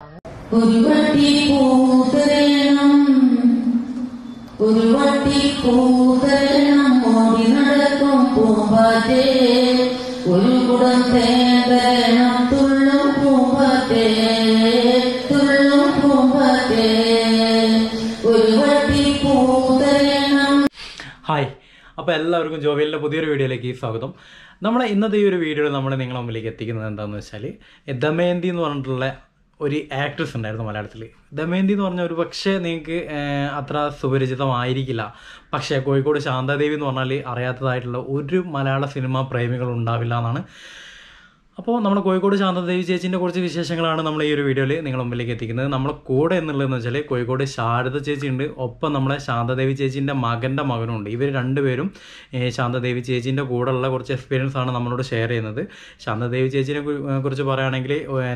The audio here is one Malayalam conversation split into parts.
Hi. അപ്പോൾ എല്ലാവർക്കും ജോവിയലിൻ്റെ പുതിയൊരു വീഡിയോയിലേക്ക് സ്വാഗതം. നമ്മുടെ ഇന്നത്തെ ഈ ഒരു വീഡിയോയിൽ നമ്മൾ നിങ്ങളുടെ മുമ്പിലേക്ക് എത്തിക്കുന്നത് എന്താണെന്ന് വെച്ചാൽ ദമയന്തി എന്ന് പറഞ്ഞിട്ടുള്ള ഒരു ആക്ട്രസ് ഉണ്ടായിരുന്നു മലയാളത്തിൽ. ദമയന്തി എന്ന് പറഞ്ഞാൽ ഒരു പക്ഷേ നിങ്ങൾക്ക് അത്ര സുപരിചിതമായിരിക്കില്ല. പക്ഷേ കോഴിക്കോട് ശാന്താദേവി എന്ന് പറഞ്ഞാൽ അറിയാത്തതായിട്ടുള്ള ഒരു മലയാള സിനിമാ പ്രേമികളുണ്ടാവില്ല എന്നാണ്. അപ്പോൾ നമ്മൾ കോഴിക്കോട് ശാന്തദേവി ചേച്ചീൻ്റെ കുറച്ച് വിശേഷങ്ങളാണ് നമ്മൾ ഈ ഒരു വീഡിയോയിൽ നിങ്ങളുടെ മുമ്പിലേക്ക് എത്തിക്കുന്നത്. നമ്മളെ കൂടെ എന്നുള്ളതെന്ന് വെച്ചാൽ കോഴിക്കോട് ശാരദ ചേച്ചിയുണ്ട്, ഒപ്പം നമ്മളെ ശാന്തദേവി ചേച്ചീൻ്റെ മകൻ്റെ മകനുണ്ട്. ഇവർ രണ്ടുപേരും ശാന്തദേവി ചേച്ചീൻ്റെ കൂടെയുള്ള കുറച്ച് എക്സ്പീരിയൻസ് ആണ് നമ്മളോട് ഷെയർ ചെയ്യുന്നത്. ശാന്തദേവി ചേച്ചീനെ കുറിച്ച് പറയുകയാണെങ്കിൽ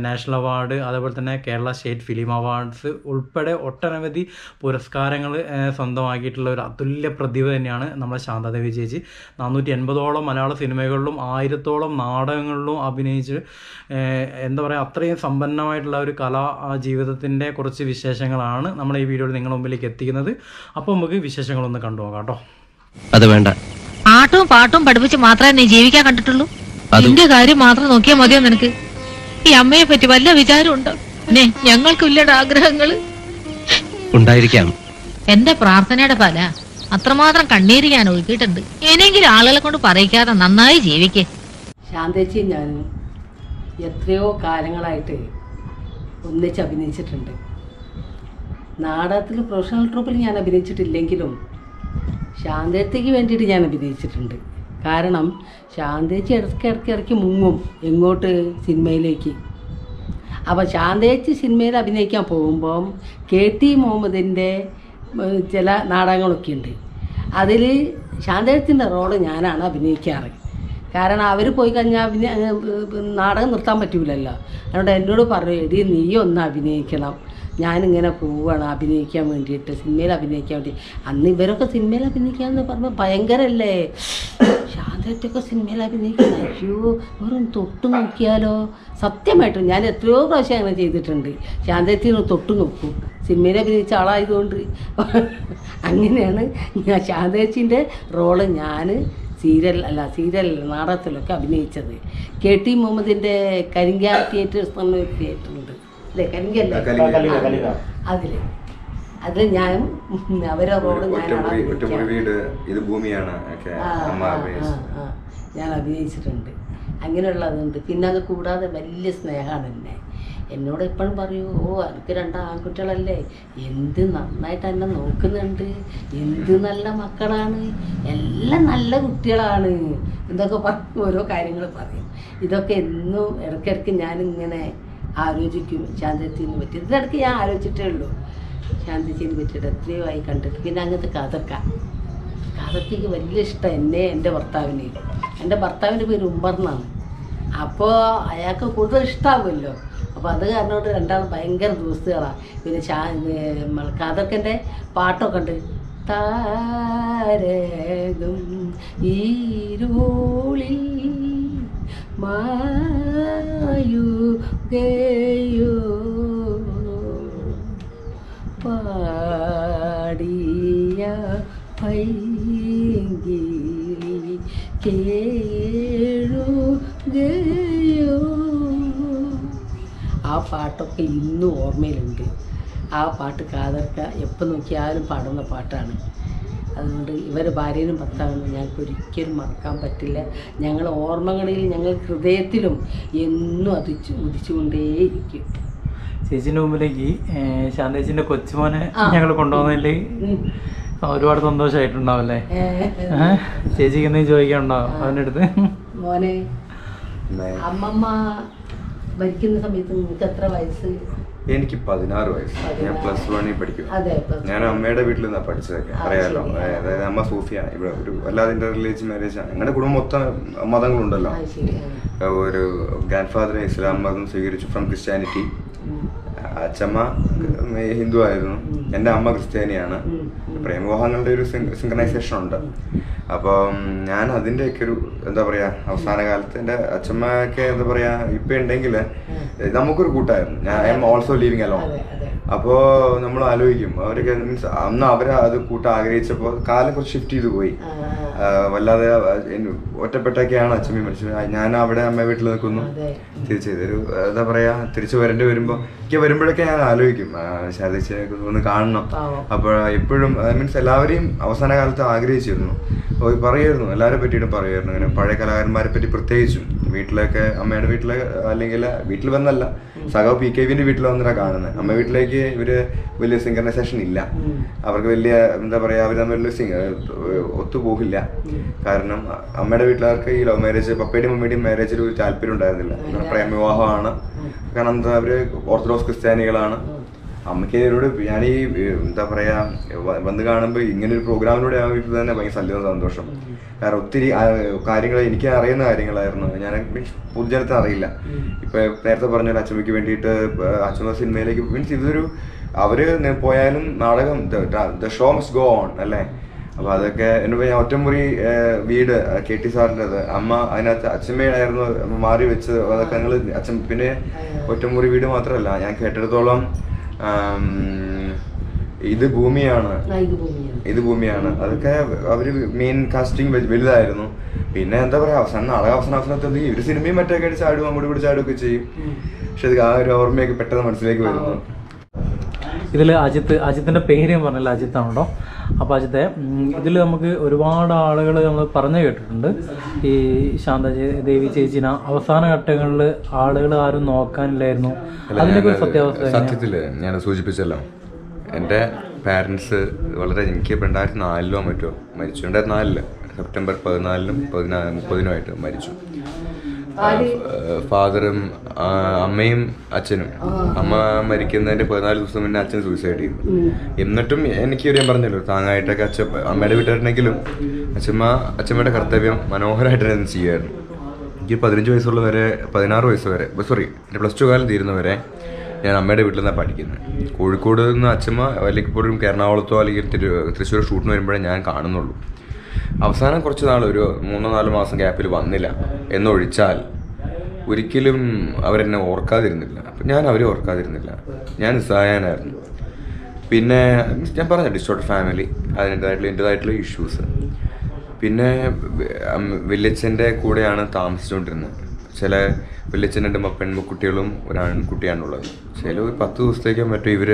നാഷണൽ അവാർഡ്, അതേപോലെ തന്നെ കേരള സ്റ്റേറ്റ് ഫിലിം അവാർഡ്സ് ഉൾപ്പെടെ ഒട്ടനവധി പുരസ്കാരങ്ങൾ സ്വന്തമാക്കിയിട്ടുള്ള ഒരു അതുല്യ പ്രതിഭ തന്നെയാണ് നമ്മളെ ശാന്തദേവി ചേച്ചി. 480ഓളം മലയാള സിനിമകളിലും 1000ഓളം നാടകങ്ങളിലും അഭിനയിച്ചു. എന്താ പറയുക, അത്രയും സമ്പന്നമായിട്ടുള്ള ഒരു കലാ ജീവിതത്തിൻ്റെ കുറച്ച് വിശേഷങ്ങളാണ് നമ്മൾ ഈ വീഡിയോയിൽ നിങ്ങളുടെ മുമ്പിലേക്ക് എത്തിക്കുന്നത്. അപ്പോൾ നമുക്ക് വിശേഷങ്ങളൊന്ന് കണ്ടുപോകാം കേട്ടോ. അത് വേണ്ട ആട്ടും പാട്ടും പഠിപ്പിച്ച് മാത്രമേ നീ ജീവിക്കാൻ കണ്ടിട്ടുള്ളൂ. അതിന്റെ കാര്യം മാത്രം നോക്കിയാൽ മതിയോ നിനക്ക്? ഈ അമ്മയെ പറ്റി വല്ല വിചാരമുണ്ടോ? ഞങ്ങൾക്ക് ഇല്ലടാ ആഗ്രഹങ്ങൾ ഉണ്ടായിരിക്കാം. എന്റെ പ്രാർത്ഥനയുടെ പല അത്രമാത്രം കണ്ണീര് ഞാൻ ഒഴുക്കിയിട്ടുണ്ട്. ഏനെങ്കിലും ആളുകളെ കൊണ്ട് പറയിക്കാതെ നന്നായി ജീവിക്കേ. ശാന്തേച്ചി ഞാനും എത്രയോ കാലങ്ങളായിട്ട് ഒന്നിച്ച് അഭിനയിച്ചിട്ടുണ്ട്. നാടകത്തിൽ പ്രൊഫഷണൽ ട്രൂപ്പിൽ ഞാൻ അഭിനയിച്ചിട്ടില്ലെങ്കിലും ശാന്തേച്ചിക്ക് വേണ്ടിയിട്ട് ഞാൻ അഭിനയിച്ചിട്ടുണ്ട്. കാരണം ശാന്തേച്ചി ഇടയ്ക്ക് മുങ്ങും എങ്ങോട്ട് സിനിമയിലേക്ക്. അപ്പോൾ ശാന്തേച്ചി സിനിമയിൽ അഭിനയിക്കാൻ പോകുമ്പം KT മുഹമ്മദിൻ്റെ ചില നാടകങ്ങളൊക്കെ ഉണ്ട്. അതിൽ ശാന്തേച്ചിൻ്റെ റോള് ഞാനാണ് അഭിനയിക്കാറ്. കാരണം അവർ പോയി കഴിഞ്ഞാൽ പിന്നെ നാടകം നിർത്താൻ പറ്റൂലല്ലോ. അതുകൊണ്ട് എന്നോട് പറഞ്ഞു, എടി നീ ഒന്ന് അഭിനയിക്കണം, ഞാനിങ്ങനെ പോവുകയാണ് അഭിനയിക്കാൻ വേണ്ടിയിട്ട്, സിനിമയിൽ അഭിനയിക്കാൻ വേണ്ടി. അന്ന് ഇവരൊക്കെ സിനിമയിൽ അഭിനയിക്കാമെന്ന് പറഞ്ഞാൽ ഭയങ്കരല്ലേ, ശാന്തേച്ചിയൊക്കെ സിനിമയിൽ അഭിനയിക്കാൻ അയ്യോ വെറും തൊട്ട് നോക്കിയാലോ. സത്യമായിട്ടും ഞാൻ എത്രയോ പ്രാവശ്യം അങ്ങനെ ചെയ്തിട്ടുണ്ട്. ശാന്തേച്ചിന്ന് തൊട്ട് നോക്കൂ, സിനിമയിൽ അഭിനയിച്ച ആളായതുകൊണ്ട്. അങ്ങനെയാണ് ഞാൻ ശാന്തേച്ചിൻ്റെ റോള് ഞാൻ സീരിയൽ നാടകത്തിലൊക്കെ അഭിനയിച്ചത്. KT മുഹമ്മദിൻ്റെ കരിങ്കാൽ തിയേറ്റേഴ്സ് എന്നൊരു തിയേറ്ററുണ്ട് അല്ലേ, കരിങ്കല്ല, അതിൽ അതിൽ ഞാൻ അവരെ റോഡ് ഞാൻ അഭിനയിച്ചിട്ടുണ്ട്. അങ്ങനെയുള്ളതുണ്ട്. പിന്നെ അത് കൂടാതെ വലിയ സ്നേഹമാണ് എന്നെ. എന്നോട് എപ്പോഴും പറയൂ, ഓ എനിക്ക് 2 ആൺകുട്ടികളല്ലേ, എന്ത് നന്നായിട്ട് എന്നെ നോക്കുന്നുണ്ട്, എന്ത് നല്ല മക്കളാണ്, എല്ലാം നല്ല കുട്ടികളാണ്, എന്തൊക്കെ പറഞ്ഞു ഓരോ കാര്യങ്ങൾ പറയും. ഇതൊക്കെ എന്നും ഇടയ്ക്കിടയ്ക്ക് ഞാനിങ്ങനെ ആലോചിക്കും ശാന്തേച്ചിനെ പറ്റി. ഇതിനിടയ്ക്ക് ഞാൻ ആലോചിച്ചിട്ടേ ഉള്ളൂ ശാന്തേച്ചിനെ പറ്റിയിട്ട്, എത്രയോ ആയി കണ്ടിട്ട്. പിന്നെ അങ്ങനത്തെ കഥയ്ക്ക് വലിയ ഇഷ്ടം എന്നെ, എൻ്റെ ഭർത്താവിനെ. എൻ്റെ ഭർത്താവിൻ്റെ പേര് ഉമ്മർന്നാണ്. അപ്പോൾ അയാൾക്ക് കൂടുതൽ ഇഷ്ടമാവുമല്ലോ. അപ്പോൾ അത് കാരണം രണ്ടാളും ഭയങ്കര ദോസ്തുകളാണ്. പിന്നെ കാതർക്കൻ്റെ പാട്ടൊക്കെ ഉണ്ട്, താരകം ഈരോളി മായുകയോ പാടിയ പൈകി കേഴുകയോ. ആ പാട്ടൊക്കെ ഇന്നും ഓർമ്മയിലുണ്ട്. ആ പാട്ട് കാതർക്ക എപ്പോൾ നോക്കിയാലും പാടുന്ന പാട്ടാണ്. അതുകൊണ്ട് ഇവരെ ഭാര്യനും ഭർത്താവിനും ഞങ്ങൾക്ക് ഒരിക്കലും മറക്കാൻ പറ്റില്ല. ഞങ്ങൾ ഓർമ്മകളിൽ, ഞങ്ങൾ ഹൃദയത്തിലും എന്നും അത് ഉദിച്ചുകൊണ്ടേയിരിക്കും. ചേച്ചിൻ്റെ മുമ്പിലേക്ക് ശാന്തേച്ചിൻ്റെ കൊച്ചുമോനെ ഞങ്ങൾ കൊണ്ടുപോകുന്നതിൽ ഒരുപാട് സന്തോഷമായിട്ടുണ്ടാവല്ലേ? ചേച്ചിക്ക് എന്തെങ്കിലും ചോദിക്കാനുണ്ടാവും അവൻ്റെ അടുത്ത്? മോനെ, അമ്മമ്മ മരിക്കുന്ന സമയത്ത് നിങ്ങൾക്ക് എത്ര വയസ്സ്? എനിക്ക് 16 വയസ്സ്. ഞാൻ പ്ലസ് 1 പഠിക്കും. ഞാൻ അമ്മയുടെ വീട്ടിൽ നിന്നാണ് പഠിച്ചതൊക്കെ, അറിയാമല്ലോ. അതായത് അമ്മ സൂഫിയാണ്. ഇവിടെ ഒരു വല്ലാതെ ഇന്റർറിലീജിയസ് മാരേജ് ആണ്. ഞങ്ങളുടെ കുടുംബം മൊത്തം മതങ്ങളുണ്ടല്ലോ. ഒരു ഗ്രാൻഡ് ഫാദറെ ഇസ്ലാം മതം സ്വീകരിച്ചു, ഫ്രം ക്രിസ്ത്യാനിറ്റി. അച്ഛമ്മ ഹിന്ദു ആയിരുന്നു, എൻ്റെ അമ്മ ക്രിസ്ത്യാനിയാണ്. പ്രേമവിവാഹങ്ങളുടെ ഒരു സിങ്കണൈസേഷൻ ഉണ്ട്. അപ്പോൾ ഞാൻ അതിൻ്റെയൊക്കെ ഒരു എന്താ പറയുക, അവസാന കാലത്ത് എൻ്റെ അച്ഛമ്മയൊക്കെ എന്താ പറയുക, ഇപ്പം ഉണ്ടെങ്കിൽ നമുക്കൊരു കൂട്ടായിരുന്നു, I am also living alone. അപ്പോൾ നമ്മൾ ആലോചിക്കും അവരൊക്കെ മീൻസ് അന്ന് അവർ അത് കൂട്ടം ആഗ്രഹിച്ചപ്പോൾ കാലം കുറച്ച് ഷിഫ്റ്റ് ചെയ്തു പോയി. വല്ലാതെ ഒറ്റപ്പെട്ടൊക്കെയാണ് അച്ഛമ്മയും മനുഷ്യർ. ഞാൻ അവിടെ അമ്മ വീട്ടിൽ നിൽക്കുന്നു, തിരിച്ച് ഇതൊരു എന്താ പറയുക തിരിച്ച് വരുമ്പോൾ ഒക്കെ വരുമ്പോഴൊക്കെ ഞാൻ ആലോചിക്കും ശാരദീച്ചനെ ഒന്ന് കാണണം. അപ്പോൾ എപ്പോഴും മീൻസ് എല്ലാവരെയും അവസാന കാലത്ത് ആഗ്രഹിച്ചിരുന്നു, പറയുമായിരുന്നു, എല്ലാവരെ പറ്റിയിട്ടും പറയുമായിരുന്നു, അങ്ങനെ പഴയ കലാകാരന്മാരെ പറ്റി പ്രത്യേകിച്ചും. വീട്ടിലൊക്കെ അമ്മയുടെ വീട്ടിലെ അല്ലെങ്കിൽ വീട്ടിൽ വന്നല്ല സഖാവ് പി കെ വിന്റെ വീട്ടിൽ വന്നിട്ടാണ് കാണുന്നത്. അമ്മ വീട്ടിലേക്ക് ഇവര് വലിയ സിംഗറിന്റെ സെഷൻ ഇല്ല, അവർക്ക് വലിയ എന്താ പറയാ അവർ തമ്മിലുള്ള ഒത്തുപോകില്ല. കാരണം അമ്മയുടെ വീട്ടിലാർക്ക് ഈ ലവ് മാരേജ്, പപ്പയുടെയും മമ്മിയുടെയും മാരേജിൽ ഒരു താല്പര്യം ഉണ്ടായിരുന്നില്ല. പ്രേമവിവാഹമാണ്, കാരണം എന്താ അവര് ഓർത്തഡോക്സ് ക്രിസ്ത്യാനികളാണ്. അമ്മയ്ക്ക് ഇവരോട് ഞാൻ ഈ എന്താ പറയാ വന്ന് കാണുമ്പോൾ ഇങ്ങനൊരു പ്രോഗ്രാമിലൂടെ ആ വീട്ടിൽ തന്നെ ഭയങ്കര സല്യം സന്തോഷം. കാരണം ഒത്തിരി കാര്യങ്ങൾ എനിക്ക് അറിയുന്ന കാര്യങ്ങളായിരുന്നു, ഞാൻ മീൻസ് പൊതുജനത്തിന് അറിയില്ല. ഇപ്പൊ നേരത്തെ പറഞ്ഞ അച്ചമ്മയ്ക്ക് വേണ്ടിയിട്ട് അച്ചമ്മ സിനിമയിലേക്ക് മീൻസ് ഇതൊരു അവര് പോയാലും നാടകം the show must go on അല്ലേ. അപ്പൊ അതൊക്കെ എന്നിപ്പോ ഞാൻ ഒറ്റമുറി വീട് കെ ടി സാറിൻ്റെ അത് അമ്മ അതിനകത്ത് അച്ചമ്മയായിരുന്നു മാറി വെച്ചത്. അതൊക്കെ ഞങ്ങൾ അച്ഛൻ പിന്നെ ഒറ്റമുറി വീട് മാത്രമല്ല, ഞാൻ കേട്ടിടത്തോളം ഇത് ഭൂമിയാണ് അതൊക്കെ അവര് മെയിൻ കാസ്റ്റിംഗ് വലുതായിരുന്നു. പിന്നെ എന്താ പറയാ അവസാനത്തെ ഇവര് സിനിമയും മറ്റൊക്കെ അടിച്ച് ആടും അങ്ങോട്ട് പിടിച്ച് ആടുകയൊക്കെ ചെയ്യും. പക്ഷെ ആ ഒരു ഓർമ്മയൊക്കെ പെട്ടെന്ന് മനസ്സിലേക്ക് വരുന്നു. ഇതിൽ അജിത്തിന്റെ പേര് ഞാൻ പറഞ്ഞില്ല, അജിത്താണല്ലോ. അപ്പോൾ അജിത്തെ ഇതിൽ നമുക്ക് ഒരുപാട് ആളുകൾ നമ്മൾ പറഞ്ഞു കേട്ടിട്ടുണ്ട്, ഈ ശാന്ത ദേവി ചേച്ചിന അവസാന ഘട്ടങ്ങളിൽ ആളുകൾ ആരും നോക്കാനില്ലായിരുന്നു. അതിനൊക്കെ സത്യാവസ്ഥ സത്യത്തിൽ ഞാൻ സൂചിപ്പിച്ചല്ലോ, എൻ്റെ പാരൻസ് വളരെ എനിക്ക് 2004 മറ്റോ മരിച്ചു, 2004 സെപ്റ്റംബർ 14, 30 മരിച്ചു. ഫാദറും അമ്മയും അച്ഛനും. അമ്മ മരിക്കുന്നതിന്റെ 14 ദിവസം മുന്നേ അച്ഛൻ സൂയിസൈഡ് ചെയ്തു. എന്നിട്ടും എനിക്കൊരു ഞാൻ പറഞ്ഞല്ലോ താങ്ങായിട്ടൊക്കെ അമ്മയുടെ വീട്ടുകാരനെങ്കിലും അച്ഛമ്മയുടെ കർത്തവ്യം മനോഹരമായിട്ട് തന്നെ ചെയ്യുമായിരുന്നു. എനിക്ക് 15 വയസ്സുള്ളവരെ 16 വയസ്സുവരെ സോറി എൻ്റെ +2 കാലം തീരുന്നവരെ ഞാൻ അമ്മയുടെ വീട്ടിൽ നിന്നാണ് പഠിക്കുന്നത്. കോഴിക്കോട് നിന്ന് അച്ഛമ്മ അല്ലെങ്കിൽ ഇപ്പോഴും എറണാകുളത്തോ അല്ലെങ്കിൽ തൃശ്ശൂർ ഷൂട്ടിന് വരുമ്പോഴേ ഞാൻ കാണുന്നുള്ളൂ. അവസാനം കുറച്ച് നാൾ ഒരു 3-4 മാസം ഗ്യാപ്പിൽ വന്നില്ല എന്നൊഴിച്ചാൽ ഒരിക്കലും അവരെന്നെ ഓർക്കാതിരുന്നില്ല. അപ്പം ഞാൻ അവരെ ഓർക്കാതിരുന്നില്ല, ഞാൻ നിസ്സഹായനായിരുന്നു. പിന്നെ ഞാൻ പറഞ്ഞ ഡിസ്റ്റോർട്ടഡ് ഫാമിലി, അതിൻ്റെതായിട്ടുള്ള ഇഷ്യൂസ്. പിന്നെ വില്ലച്ചൻ്റെ കൂടെയാണ് താമസിച്ചുകൊണ്ടിരുന്നത്. ചില വില്ലച്ചൻ 2 പെൺകുട്ടികളും ഒരു ആൺകുട്ടിയാണുള്ളത്. ചില ഒരു 10 ദിവസത്തേക്കും മറ്റും ഇവർ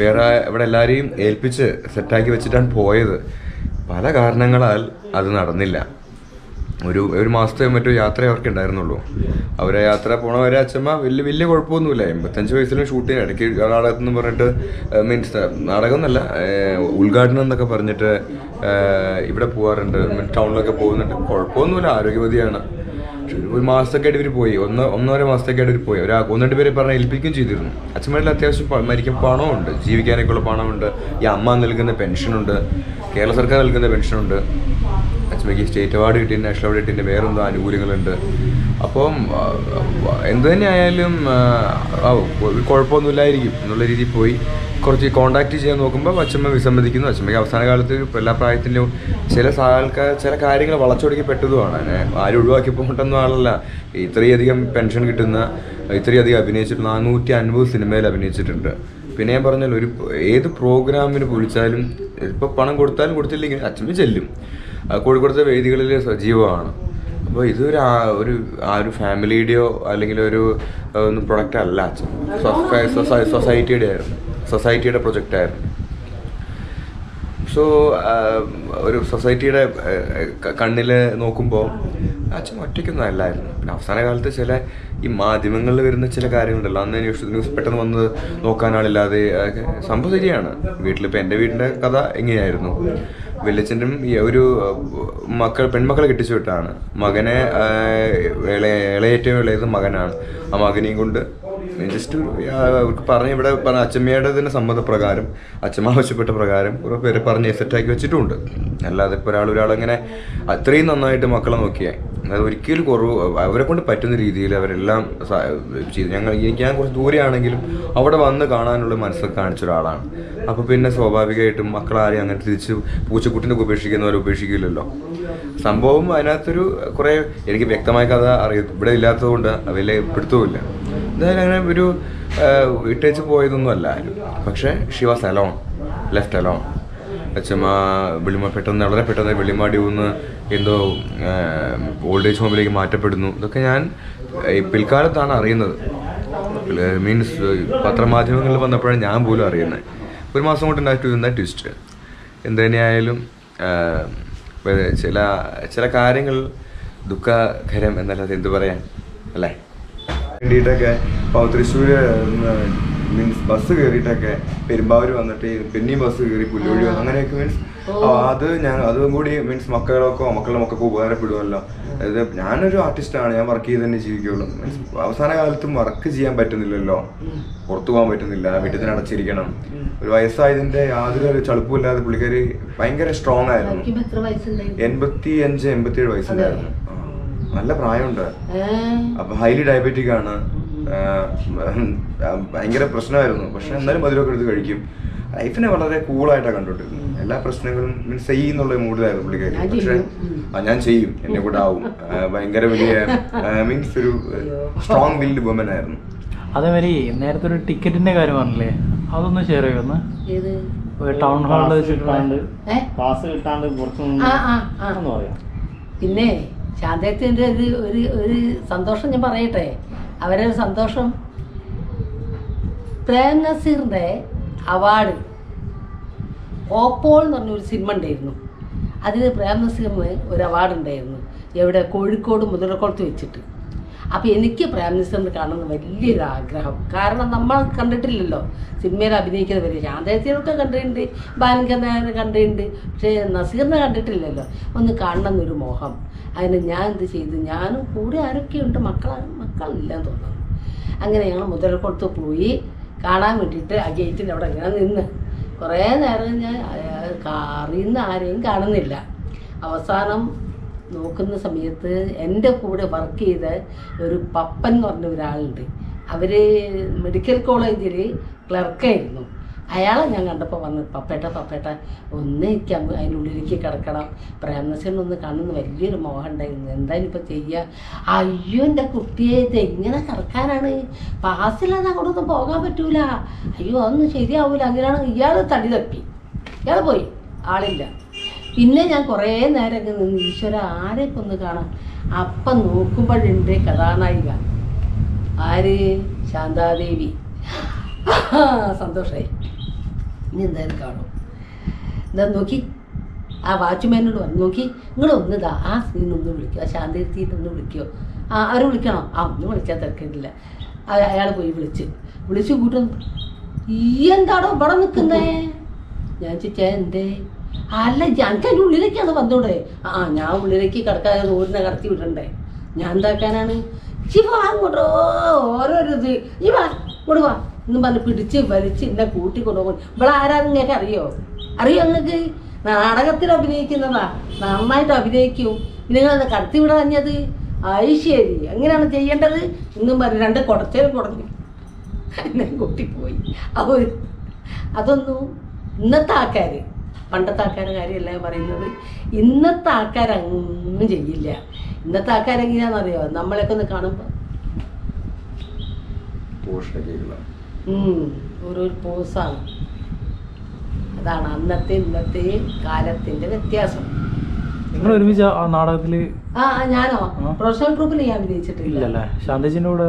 വേറെ ഇവിടെ എല്ലാവരെയും ഏൽപ്പിച്ച് സെറ്റാക്കി വെച്ചിട്ടാണ് പോയത്. പല കാരണങ്ങളാൽ അത് നടന്നില്ല. ഒരു മാസത്തെ മറ്റോ യാത്രയെ അവർക്ക് ഉണ്ടായിരുന്നുള്ളൂ. അവരെ യാത്ര പോണവരെ അച്ഛമ്മ വലിയ കുഴപ്പമൊന്നുമില്ല. 85 വയസ്സിലും ഷൂട്ട് ചെയ്യാൻ ഇടയ്ക്ക് നാടകത്തിൽ നിന്ന് പറഞ്ഞിട്ട് മീൻസ് നാടകം എന്നല്ല ഉദ്ഘാടനം എന്നൊക്കെ പറഞ്ഞിട്ട് ഇവിടെ പോകാറുണ്ട്, ടൗണിലൊക്കെ പോകുന്നുണ്ട്. കുഴപ്പമൊന്നുമില്ല, ആരോഗ്യവതിയാണ്. ഒരു മാസത്തൊക്കെ ആയിട്ട് ഇവർ പോയി, 1-1.5 മാസത്തേക്ക് ആയിട്ട് ഇവർ പോയി. ഒരു 1-2 പേരെ പറഞ്ഞ് ഏൽപ്പിക്കുകയും ചെയ്തിരുന്നു. അച്ഛന്മാരിൽ അത്യാവശ്യം മരിക്കാൻ പണമുണ്ട്, ജീവിക്കാനൊക്കെയുള്ള പണമുണ്ട്. ഈ അമ്മ നൽകുന്ന പെൻഷനുണ്ട്, കേരള സർക്കാർ നൽകുന്ന പെൻഷനുണ്ട്. അച്ഛമ്മയ്ക്ക് സ്റ്റേറ്റ് അവാർഡ് കിട്ടി, നാഷണൽ അവാർഡ് കിട്ടിൻ്റെ വേറെന്തോ ആനുകൂല്യങ്ങളുണ്ട്. അപ്പം എന്തു തന്നെയായാലും കുഴപ്പമൊന്നുമില്ലായിരിക്കും എന്നുള്ള രീതിയിൽ പോയി. കുറച്ച് കോൺടാക്ട് ചെയ്യാൻ നോക്കുമ്പോൾ അച്ഛമ്മ വിസമ്മതിക്കുന്നു. അച്ഛമ്മയ്ക്ക് അവസാന കാലത്ത് എല്ലാ പ്രായത്തിലും ചില കാര്യങ്ങൾ വളച്ചൊടുക്കപ്പെട്ടതുമാണ്. അതിനെ ആരും ഒഴിവാക്കി പോകേണ്ടെന്നും ആളല്ല. ഇത്രയധികം പെൻഷൻ കിട്ടുന്ന, ഇത്രയധികം അഭിനയിച്ചിട്ട് 450 സിനിമയിൽ അഭിനയിച്ചിട്ടുണ്ട്. പിന്നെ ഞാൻ പറഞ്ഞല്ലോ ഒരു ഏത് പ്രോഗ്രാമിന് വിളിച്ചാലും ഇപ്പോൾ പണം കൊടുത്താലും കൊടുത്തില്ലെങ്കിൽ അച്ഛമ്മ ചെല്ലും. കോഴിക്കോടത്തെ വേദികളിൽ സജീവമാണ്. അപ്പോൾ ഇതൊരു ആ ഒരു ഫാമിലിയുടെയോ അല്ലെങ്കിൽ ഒരു ഒന്നും പ്രൊഡക്റ്റ് അല്ല, സൊസൈറ്റിയുടെ ആയിരുന്നു, സൊസൈറ്റിയുടെ പ്രൊജക്റ്റായിരുന്നു. സോ ഒരു സൊസൈറ്റിയുടെ കണ്ണിൽ നോക്കുമ്പോൾ അച്ഛൻ ഒറ്റയ്ക്കൊന്നും അല്ലായിരുന്നു. പിന്നെ അവസാന കാലത്ത് ഈ മാധ്യമങ്ങളിൽ വരുന്ന ചില കാര്യങ്ങളുണ്ടല്ലോ, അന്ന് ന്യൂസ് പെട്ടെന്ന് വന്ന് നോക്കാനാളില്ലാതെ സംഭവം ശരിയാണ്. വീട്ടിലിപ്പോൾ എൻ്റെ വീടിൻ്റെ കഥ എങ്ങനെയായിരുന്നു, വില്ലച്ചൻ്റെ ഒരു പെൺമക്കളെ കെട്ടിച്ചു വിട്ടാണ്. മകനെ ഏറ്റവും ഇളയത് മകനാണ്. ആ മകനെയും കൊണ്ട് ജസ്റ്റ് അവർക്ക് പറഞ്ഞ് ഇവിടെ അച്ഛമ്മയുടെ തന്നെ സമ്മതപ്രകാരം അച്ഛമ്മ ആവശ്യപ്പെട്ട പ്രകാരം കുറേ പേരെ പറഞ്ഞ് സെറ്റാക്കി വെച്ചിട്ടുണ്ട്. അല്ലാതെ ഇപ്പോൾ ഒരാളങ്ങനെ അത്രയും നന്നായിട്ട് മക്കളെ നോക്കിയായി അത് ഒരിക്കലും അവരെ കൊണ്ട് പറ്റുന്ന രീതിയിൽ അവരെല്ലാം ചെയ്തു. ഞാൻ കുറച്ച് ദൂരെയാണെങ്കിലും അവിടെ വന്ന് കാണാനുള്ള മനസ്സൊക്കെ കാണിച്ച ഒരാളാണ്. അപ്പോൾ പിന്നെ സ്വാഭാവികമായിട്ടും മക്കളാരെയും അങ്ങനെ തിരിച്ച് പൂച്ചക്കുട്ടിനെ ഉപേക്ഷിക്കുന്നവരെ ഉപേക്ഷിക്കില്ലല്ലോ. സംഭവം അതിനകത്തൊരു കുറേ എനിക്ക് വ്യക്തമായ കഥ ഇവിടെ ഇല്ലാത്തത് കൊണ്ട് വലിയ പിടുത്തവുമില്ല. എന്തായാലും അങ്ങനെ ഒരു ഇട്ടേച്ച് പോയതൊന്നും അല്ല. പക്ഷേ she was alone, left alone. അച്ഛമ്മ വെളിമ പെട്ടെന്ന് വളരെ പെട്ടെന്ന് വെളിമാടിന്ന് എന്തോ ഓൾഡ് ഏജ് ഹോമിലേക്ക് മാറ്റപ്പെടുന്നു. ഇതൊക്കെ ഞാൻ പിൽക്കാലത്താണ് അറിയുന്നത്, മീൻസ് പത്രമാധ്യമങ്ങളിൽ വന്നപ്പോഴാണ് ഞാൻ പോലും അറിയുന്നത്. ഒരു മാസം കൊണ്ട് ഉണ്ടാക്കിയിരുന്ന ട്വിസ്റ്റ് എന്ത് തന്നെയായാലും ചില ചില കാര്യങ്ങൾ ദുഃഖകരം എന്നല്ലാതെ എന്ത് പറയാൻ അല്ലേ. വേണ്ടിയിട്ടൊക്കെ തൃശ്ശൂർ മീൻസ് ബസ് കയറിയിട്ടൊക്കെ പെരുമ്പാവൂർ വന്നിട്ട് പിന്നെയും ബസ് കയറി പുല്ലുവഴി വന്നു. അങ്ങനെയൊക്കെ മീൻസ് അത് ഞാൻ അതും കൂടി മീൻസ് മക്കളുടെ മക്കൾക്കോ ഉപകാരപ്പെടുമല്ലോ. അതായത് ഞാനൊരു ആർട്ടിസ്റ്റാണ്, ഞാൻ വർക്ക് ചെയ്ത് തന്നെ ജീവിക്കുള്ളൂ. മീൻസ് അവസാന കാലത്തും വർക്ക് ചെയ്യാൻ പറ്റുന്നില്ലല്ലോ, പുറത്തു പോകാൻ പറ്റുന്നില്ല, വീട്ടിൽ തന്നെ അടച്ചിരിക്കണം. ഒരു വയസ്സായതിൻ്റെ യാതൊരു ചളുപ്പമില്ലാതെ പുള്ളിക്കാരി ഭയങ്കര സ്ട്രോങ് ആയിരുന്നു. 85, 87 വയസ്സുണ്ടായിരുന്നു, നല്ല പ്രായമുണ്ട്. അപ്പം ഹൈലി ഡയബറ്റിക് ആണ്, ഭയങ്കര പ്രശ്നമായിരുന്നു. പക്ഷെ എന്നാലും മധുരമൊക്കെ എടുത്ത് കഴിക്കും. ലൈഫിനെ വളരെ കൂളായിട്ടാണ് കണ്ടുകൊണ്ടിരുന്നത്. എല്ലാ പ്രശ്നങ്ങളും മീൻസ് ചെയ്യുന്നുള്ള മൂഡിലായിരുന്നു പുള്ളിക്കാരി. പക്ഷേ ഞാൻ ചെയ്യും, എന്നെ കൂടെ ആവും, ഭയങ്കര വലിയ മീൻസ് ഒരു സ്ട്രോങ് വിൽഡ് വുമൻ ആയിരുന്നു. അതേമാതിരി നേരത്തെ ഒരു ടിക്കറ്റിന്റെ കാര്യമാണല്ലേ, അതൊന്ന് ഷെയർ ചെയ്യുമെന്ന്. ടൗൺ ഹാളിൽ വെച്ചിട്ടാണ്ട് പാസ് കിട്ടാണ്ട് കുറച്ച് പിന്നെ ശാന്തേത്തിൻ്റെ ഒരു സന്തോഷം ഞാൻ പറയട്ടെ. അവരൊരു സന്തോഷം, പ്രേം നസീറിൻ്റെ അവാർഡ് ഓപ്പോൾ എന്ന് പറഞ്ഞൊരു സിനിമ ഉണ്ടായിരുന്നു. അതിന് പ്രേം നസീറിന് ഒരു അവാർഡ് ഉണ്ടായിരുന്നു, എവിടെ കോഴിക്കോട് മുതലക്കുളത്ത് വെച്ചിട്ട്. അപ്പോൾ എനിക്ക് പ്രേം നസീറിന് കാണുന്ന വലിയൊരു ആഗ്രഹം. കാരണം നമ്മൾ കണ്ടിട്ടില്ലല്ലോ സിനിമയിൽ അഭിനയിക്കുന്നവരെ. ശാന്തേത്തിനൊക്കെ കണ്ടിട്ടുണ്ട്, ബാലൻകനായനെ കണ്ടിട്ടുണ്ട്, പക്ഷേ നസീറിനെ കണ്ടിട്ടില്ലല്ലോ. ഒന്ന് കാണണം എന്നൊരു മോഹം. അതിന് ഞാൻ എന്ത് ചെയ്തു, ഞാനും കൂടെ ആരൊക്കെയുണ്ട്, മക്കളില്ലെന്ന് തോന്നുന്നു. അങ്ങനെ ഞങ്ങൾ മുതലക്കുളത്ത് പോയി കാണാൻ വേണ്ടിയിട്ട് ആ ഗേറ്റിൻ്റെ അവിടെ ഇങ്ങനെ നിന്ന് കുറേ നേരം. ഞാൻ അറിയുന്ന ആരെയും കാണുന്നില്ല. അവസാനം നോക്കുന്ന സമയത്ത് എൻ്റെ കൂടെ വർക്ക് ചെയ്ത ഒരു പപ്പൻ എന്ന് പറഞ്ഞ ഒരാളുണ്ട്. അവർ മെഡിക്കൽ കോളേജിൽ ക്ലർക്കായിരുന്നു. അയാളെ ഞാൻ കണ്ടപ്പോൾ പറഞ്ഞു, പപ്പേട്ട ഒന്ന് എനിക്ക് അതിനുള്ളിലേക്ക് കിടക്കണം, പ്രേംനസീറിനൊന്ന് കാണുന്ന വലിയൊരു മോഹം ഉണ്ടായിരുന്നു, എന്തായാലും ഇപ്പോൾ ചെയ്യുക. അയ്യോ എൻ്റെ കുട്ടിയെ ഇത് എങ്ങനെ കിടക്കാനാണ്, പാസില്ലാതെ അവിടെ ഒന്നും പോകാൻ പറ്റൂല, അയ്യോ അതൊന്നും ശരിയാവൂല. അങ്ങനെയാണ് ഇയാൾ തടി തപ്പി, ഇയാൾ പോയി, ആളില്ല. പിന്നെ ഞാൻ കുറേ നേരം നിന്ന് ഈശ്വര ആരെ ഇപ്പം ഒന്ന് കാണാം. അപ്പം നോക്കുമ്പോഴുണ്ട് കഥാനായിക ആര്, ശാന്താദേവി. സന്തോഷമായി, ഇനി എന്തായാലും കാണും. എന്താ നോക്കി ആ വാച്ച്മാനോട് വന്ന് നോക്കി, നിങ്ങളൊന്നിതാ ആ സീനൊന്ന് വിളിക്കുക, ആ ശാന്തീർത്തിയിട്ട് ഒന്ന് വിളിക്കുമോ, ആ അവർ വിളിക്കണോ, ആ ഒന്നും വിളിക്കാൻ തിരക്കില്ല. അയാൾ പോയി വിളിച്ചു കൂട്ടും, ഈ എന്താണോ ഇവിടെ നിൽക്കുന്നേ. ഞാൻ ചോദിച്ചാൽ എന്തേ, അല്ല ഞങ്ങൾക്ക് അതിൻ്റെ ഉള്ളിലേക്കാണ് വന്നോടെ. ആ ഞാൻ ഉള്ളിലേക്ക് കിടക്കാതെ ഓരോന്നെ കടത്തി വിടണ്ടേ, ഞാൻ എന്താക്കാനാണ്, ഈ വാ അങ്ങോട്ടോ ഓരോരോ ഇത്, ഈ വാ ഇങ്ങോട്ട് വാ എന്നും പറഞ്ഞ് പിടിച്ച് വലിച്ച് എന്നെ കൂട്ടി കൊണ്ടുപോകും. ഇവിടെ ആരാ നിങ്ങൾക്ക് അറിയോ നിങ്ങൾക്ക് നാടകത്തിൽ അഭിനയിക്കുന്നതാ, നന്നായിട്ട് അഭിനയിക്കും, പിന്നെ നിങ്ങൾ കടത്തിവിട തഞ്ഞത് ഐശ്വരി, എങ്ങനെയാണ് ചെയ്യേണ്ടത് എന്നും പറഞ്ഞ് രണ്ട് കുടച്ചേരും കുടഞ്ഞു എന്നെ കൂട്ടിപ്പോയി. അപ്പോൾ അതൊന്നും ഇന്നത്തെ ആൾക്കാർ, പണ്ടത്തെ ആൾക്കാരുടെ കാര്യമല്ല പറയുന്നത്, ഇന്നത്തെ ആൾക്കാരൊന്നും ചെയ്യില്ല. ഇന്നത്തെ ആൾക്കാരെങ്ങനെയാണെന്നറിയോ, നമ്മളെയൊക്കെ ഒന്ന് കാണുമ്പോൾ ഓരോ പോസാണ്. അതാണ് അന്നത്തെ ഇന്നത്തെ കാലത്തിന്റെ വ്യത്യാസം. ഞാനോ പ്രൊഫഷണൽ ട്രൂപ്പിൽ ഞാൻ അഭിനയിച്ചിട്ടില്ല, ശാന്തേജിനോട്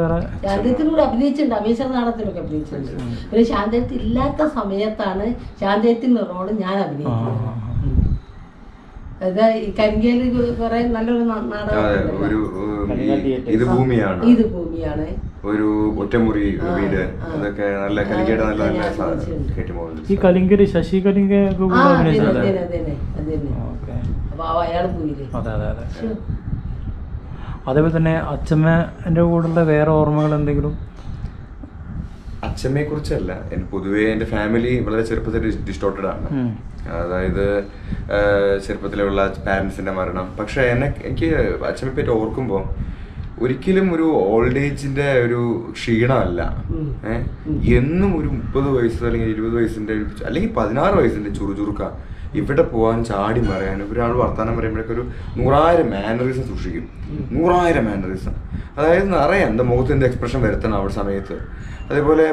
അഭിനയിച്ചിട്ടുണ്ട്, അമേശ്വര നാടകത്തിലൊക്കെ അഭിനയിച്ചിട്ടുണ്ട്. പിന്നെ ശാന്തേജ് ഇല്ലാത്ത സമയത്താണ് ശാന്തേജിന്റെ റോള് ഞാൻ അഭിനയിക്കുന്നത്. അതായത് ഈ കരിങ്കേല് കുറെ നല്ലൊരു നാടകം, ഇത് ഭൂമിയാണ്, ഒരു ഒറ്റമുറി വീട്, അതൊക്കെ നല്ല കലിങ്കയുടെ നല്ല ഈ കലിങ്കര് ശശി കലിങ്ക. അതേപോലെ തന്നെ അച്ഛമ്മേന്റെ കൂടെയുള്ള വേറെ ഓർമ്മകൾ എന്തെങ്കിലും? അച്ഛമ്മയെ കുറിച്ചല്ല, പൊതുവേ എൻ്റെ ഫാമിലി വളരെ ചെറുപ്പത്തിൽ ഡിസ്റ്റോർട്ടഡ് ആണ്. അതായത് ചെറുപ്പത്തിലുള്ള പാരൻസിന്റെ മരണം. പക്ഷെ എനിക്ക് അച്ഛമ്മയെ പറ്റി ഓർക്കുമ്പോൾ ഒരിക്കലും ഒരു ഓൾഡ് ഏജിന്റെ ഒരു ക്ഷീണമല്ല. എന്നും ഒരു 30 വയസ്സ് അല്ലെങ്കിൽ 20 വയസ്സിന്റെ അല്ലെങ്കിൽ 16 വയസ്സിന്റെ ചുറുചുറുക്ക ഇവിടെ പോകാനും ചാടി മറിയാനും ഒരാൾ വർത്തമാനം പറയുമ്പോഴൊക്കെ ഒരു 100,000 മാനറിസം സൂക്ഷിക്കും. 100,000 മാനറിസം, അതായത് നിറയെ എന്താ മുഖത്ത് എന്ത് എക്സ്പ്രഷൻ വരുത്തണം അവിടെ സമയത്ത്, അതേപോലെ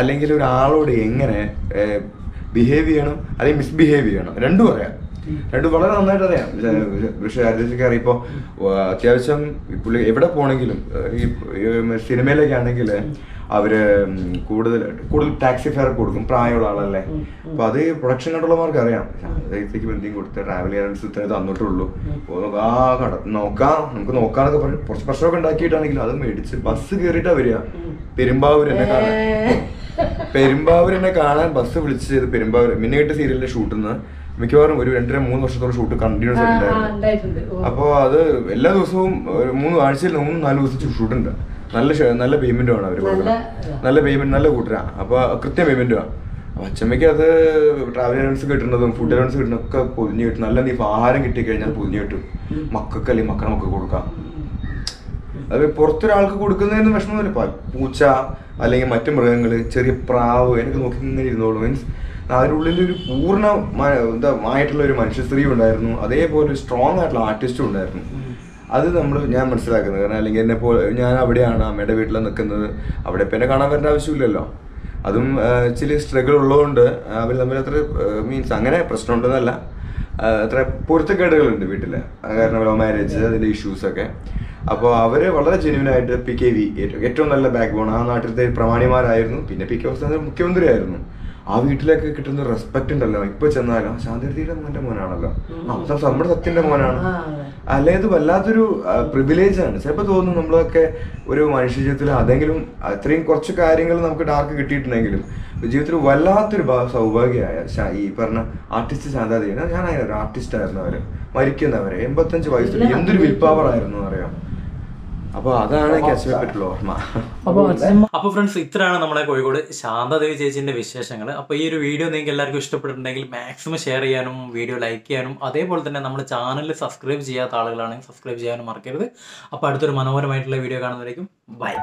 അല്ലെങ്കിൽ ഒരാളോട് എങ്ങനെ ബിഹേവ് ചെയ്യണം അല്ലെങ്കിൽ മിസ്ബിഹേവ് ചെയ്യണം രണ്ടും അറിയാം, രണ്ടും വളരെ നന്നായിട്ട് അറിയാം. പക്ഷേ രാജേഷിക്കാർ ഇപ്പോൾ അത്യാവശ്യം പുള്ളി എവിടെ പോകണമെങ്കിലും ഈ സിനിമയിലേക്കാണെങ്കിൽ അവര് കൂടുതൽ ടാക്സി ഫെയർ കൊടുക്കും, പ്രായമുള്ള ആളല്ലേ. അപ്പൊ അത് പ്രൊഡക്ഷൻ കൺട്രോളർമാർക്ക് അറിയാം, എന്തെങ്കിലും കൊടുത്ത് ട്രാവൽ ഏജൻസി തന്നിട്ടുള്ളൂ, ആ നോക്കാം നമുക്ക് നോക്കാന്നൊക്കെ പറയും. കുറച്ച് പ്രശ്നമൊക്കെ ഉണ്ടാക്കിയിട്ടാണെങ്കിലും അത് മേടിച്ച് ബസ് കയറിയിട്ടാ വരിക. പെരുമ്പാവൂർ എന്നെ കാണാൻ ബസ് വിളിച്ച് പെരുമ്പാവൂർ മിന്നേട്ട് സീരിയലിന്റെ ഷൂട്ടിന്ന് മിക്കവാറും ഒരു 2-3 വർഷത്തോളം ഷൂട്ട് കണ്ടിന്യൂസ് ആയിട്ടുണ്ടായിരുന്നു. അപ്പോൾ അത് എല്ലാ ദിവസവും 3 ആഴ്ചയിൽ 3-4 ദിവസം ഷൂട്ടുണ്ട്. നല്ല പേയ്മെന്റുമാണ് അവർ കൊടുക്കുന്നത്, നല്ല കൂട്ടരാണ്. അപ്പോൾ കൃത്യം പേയ്മെന്റുമാണ്. അപ്പം അച്ഛമ്മയ്ക്ക് അത് ട്രാവൽ അലവൻസ് കിട്ടുന്നതും ഫുഡ് അലവൻസ് കിട്ടുന്നതൊക്കെ പൊതിഞ്ഞു കിട്ടും. നല്ല നീ ആഹാരം കിട്ടിക്കഴിഞ്ഞാൽ പൊതിഞ്ഞു കിട്ടും. മക്കൾക്ക് അല്ലെങ്കിൽ മക്കളൊക്കെ കൊടുക്കാം. അത് പുറത്തൊരാൾക്ക് കൊടുക്കുന്നതിന് വിഷമമില്ല. പൂച്ച അല്ലെങ്കിൽ മറ്റു മൃഗങ്ങൾ, ചെറിയ പ്രാവ് എനിക്ക് നോക്കി ഇങ്ങനെ ഇരുന്നോളൂ. മീൻസ് അതിൻ്റെ ഉള്ളിലൊരു പൂർണ്ണമായിട്ടുള്ള ഒരു മനുഷ്യ സ്ത്രീ ഉണ്ടായിരുന്നു, അതേപോലെ ഒരു സ്ട്രോങ് ആയിട്ടുള്ള ആർട്ടിസ്റ്റും ഉണ്ടായിരുന്നു. അത് ഞാൻ മനസ്സിലാക്കുന്നത് കാരണം അല്ലെങ്കിൽ എന്നെ പോലെ ഞാൻ അവിടെയാണ് അമ്മയുടെ വീട്ടിൽ നിൽക്കുന്നത്, അവിടെ ഇപ്പം എന്നെ കാണാൻ വരേണ്ട ആവശ്യമില്ലല്ലോ. അതും ഇച്ചിരി സ്ട്രഗിൾ ഉള്ളതുകൊണ്ട് അവർ തമ്മിൽ അത്ര മീൻസ് അങ്ങനെ പ്രശ്നമുണ്ടെന്നല്ല, അത്ര പൊരുത്തക്കേടുകളുണ്ട് വീട്ടിൽ, കാരണം ലവ് മാരേജ് അതിൻ്റെ ഇഷ്യൂസൊക്കെ. അപ്പോൾ അവർ വളരെ ജെന്യുവനായിട്ട് പി കെ വി ഏറ്റവും നല്ല ബാക്ക് ബോൺ ആ നാട്ടിലത്തെ പ്രമാണിമാരായിരുന്നു. പിന്നെ പി കെ അവസ്ഥ മുഖ്യമന്ത്രി ആയിരുന്നു. ആ വീട്ടിലൊക്കെ കിട്ടുന്ന റെസ്പെക്ട് ഉണ്ടല്ലോ, ഇപ്പൊ ചെന്നാലും ശാന്തിയുടെ മോന്റെ മോനാണല്ലോ, നമ്മുടെ സത്യന്റെ മോനാണ്, അല്ലെങ്കിൽ ഇത് വല്ലാത്തൊരു പ്രിവിലേജ് ആണ്. ചിലപ്പോൾ തോന്നുന്നു നമ്മളൊക്കെ ഒരു മനുഷ്യ ജീവിതത്തിൽ അതെങ്കിലും അത്രയും കുറച്ച് കാര്യങ്ങൾ നമുക്ക് ഡാർക്ക് കിട്ടിയിട്ടുണ്ടെങ്കിലും ജീവിതത്തിൽ വല്ലാത്തൊരു സൗഭാഗ്യമായ ഈ പറഞ്ഞ ആർട്ടിസ്റ്റ് ശാന്താ ദേവി. ഞാനായിരുന്നു ഒരു ആർട്ടിസ്റ്റ് ആയിരുന്നു. അവര് മരിക്കുന്നവരെ 85 വയസ്സിൽ എന്തൊരു വിൽ പവർ ആയിരുന്നു അറിയാം. അപ്പൊ അതാണ് പറ്റുള്ള ഓർമ്മ. അപ്പൊ ഫ്രണ്ട്സ്, ഇത്രയാണ് നമ്മളെ കോഴിക്കോട് ശാന്താദേവി ചേച്ചിന്റെ വിശേഷങ്ങൾ. അപ്പൊ ഈ ഒരു വീഡിയോ നിങ്ങൾക്ക് എല്ലാവർക്കും ഇഷ്ടപ്പെട്ടിട്ടുണ്ടെങ്കിൽ മാക്സിമം ഷെയർ ചെയ്യാനും വീഡിയോ ലൈക്ക് ചെയ്യാനും അതേപോലെ തന്നെ നമ്മുടെ ചാനൽ സബ്സ്ക്രൈബ് ചെയ്യാത്ത ആളുകളാണെങ്കിൽ സബ്സ്ക്രൈബ് ചെയ്യാനും മറക്കരുത്. അപ്പൊ അടുത്തൊരു മനോഹരമായിട്ടുള്ള വീഡിയോ കാണുന്നതായിരിക്കും. ബൈ.